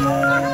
Wow.